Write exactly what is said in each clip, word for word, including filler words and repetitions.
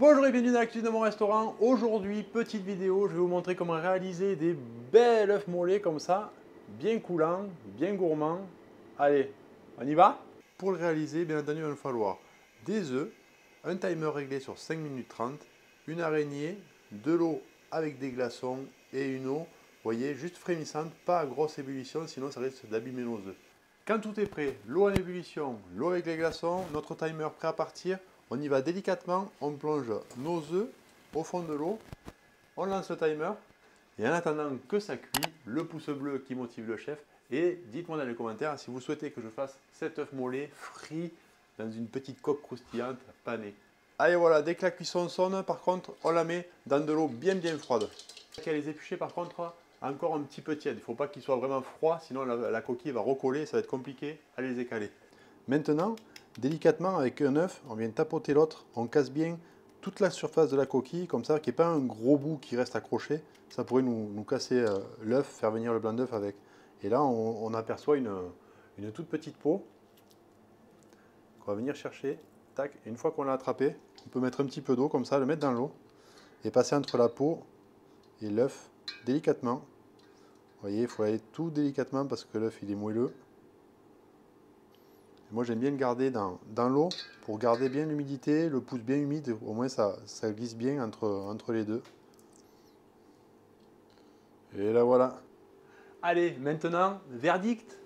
Bonjour et bienvenue dans la cuisine de mon restaurant. Aujourd'hui, petite vidéo, je vais vous montrer comment réaliser des belles œufs mollets comme ça, bien coulants, bien gourmands. Allez, on y va? Pour le réaliser, bien entendu, il va nous falloir des œufs, un timer réglé sur cinq minutes trente, une araignée, de l'eau avec des glaçons et une eau, voyez, juste frémissante, pas à grosse ébullition, sinon ça risque d'abîmer nos œufs. Quand tout est prêt, l'eau en ébullition, l'eau avec les glaçons, notre timer prêt à partir, on y va délicatement, on plonge nos œufs au fond de l'eau, on lance le timer, et en attendant que ça cuit, le pouce bleu qui motive le chef, et dites-moi dans les commentaires si vous souhaitez que je fasse cet œuf mollet frit dans une petite coque croustillante panée. Allez voilà, dès que la cuisson sonne, par contre, on la met dans de l'eau bien bien froide. Qu'elle les éplucher par contre, encore un petit peu tiède. Il ne faut pas qu'il soit vraiment froid, sinon la, la coquille va recoller, ça va être compliqué à les écaler. Maintenant, délicatement avec un œuf, on vient tapoter l'autre, on casse bien toute la surface de la coquille, comme ça, qu'il n'y ait pas un gros bout qui reste accroché. Ça pourrait nous, nous casser euh, l'œuf, faire venir le blanc d'œuf avec. Et là, on, on aperçoit une, une toute petite peau qu'on va venir chercher. Tac, et une fois qu'on l'a attrapé, on peut mettre un petit peu d'eau comme ça, le mettre dans l'eau et passer entre la peau et l'œuf délicatement. Vous voyez, il faut aller tout délicatement parce que l'œuf il est moelleux. Et moi j'aime bien le garder dans, dans l'eau pour garder bien l'humidité, le pouce bien humide, au moins ça, ça glisse bien entre, entre les deux. Et là voilà. Allez, maintenant, verdict.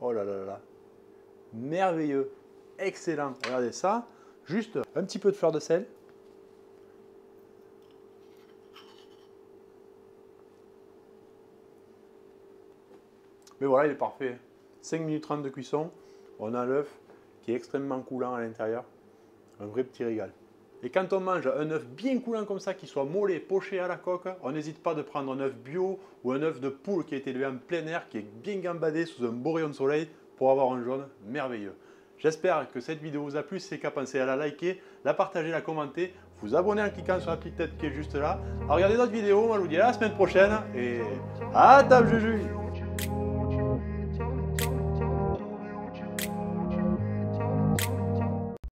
Oh là là là là. Merveilleux, excellent. Regardez ça, juste un petit peu de fleur de sel. Mais voilà, il est parfait. cinq minutes trente de cuisson, on a l'œuf qui est extrêmement coulant à l'intérieur. Un vrai petit régal. Et quand on mange un œuf bien coulant comme ça, qui soit mollet, poché à la coque, on n'hésite pas de prendre un œuf bio ou un œuf de poule qui a été élevé en plein air, qui est bien gambadé sous un beau rayon de soleil, pour avoir un jaune merveilleux. J'espère que cette vidéo vous a plu. Si c'est le cas, pensez à la liker, la partager, la commenter, vous abonner en cliquant sur la petite tête qui est juste là, à regarder d'autres vidéos. On va vous dire à la semaine prochaine et à table Juju.